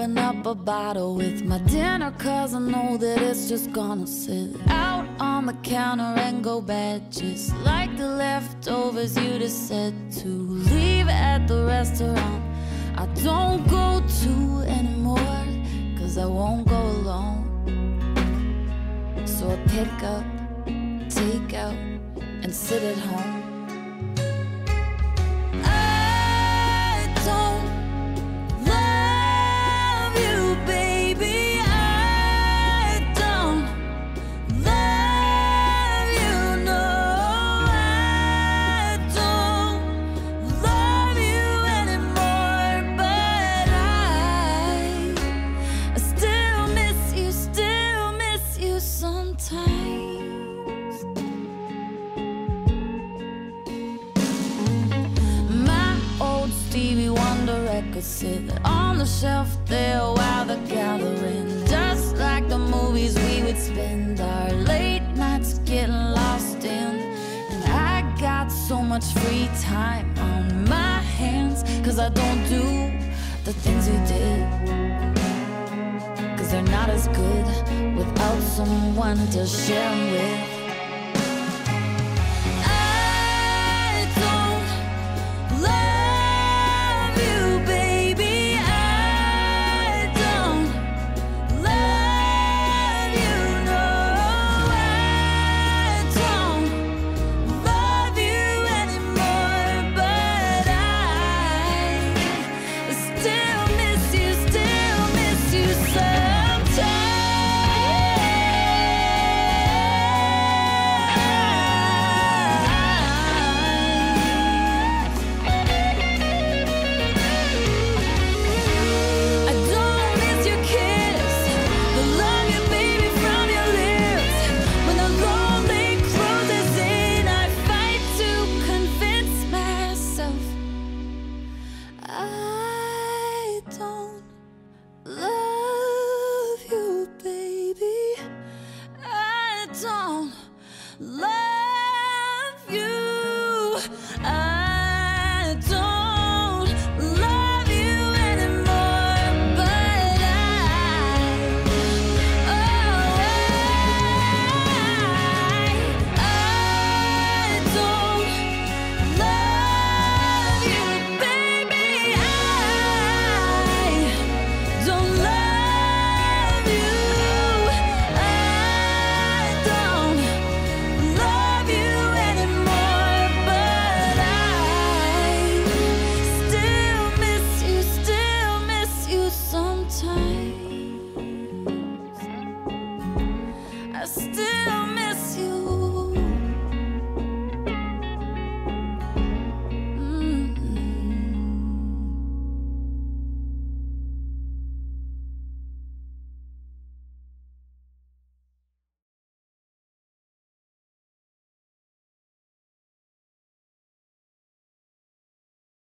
open up a bottle with my dinner, cause I know that it's just gonna sit out on the counter and go bad, just like the leftovers you just said to leave at the restaurant I don't go to anymore, cause I won't go alone. So I pick up, take out, and sit at home. Sit on the shelf there while the gathering, just like the movies we would spend our late nights getting lost in. And I got so much free time on my hands, cause I don't do the things you did, cause they're not as good without someone to share them with.